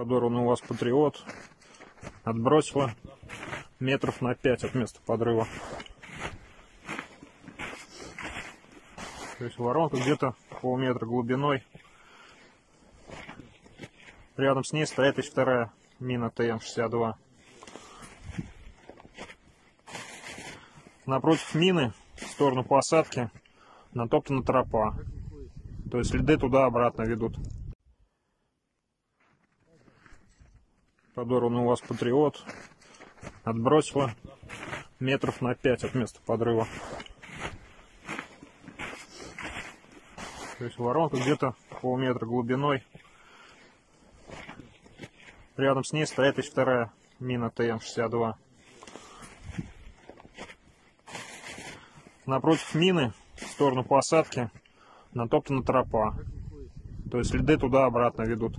подорван у вас Патриот, отбросило метров на 5 от места подрыва. То есть воронка где-то полметра глубиной. Рядом с ней стоит еще вторая мина ТМ-62. Напротив мины, в сторону посадки, натоптана тропа. То есть следы туда-обратно ведут. Подорван у вас Патриот, отбросило метров на 5 от места подрыва. То есть воронка где-то полметра глубиной. Рядом с ней стоит еще вторая мина ТМ-62. Напротив мины, в сторону посадки, натоптана тропа. То есть следы туда-обратно ведут.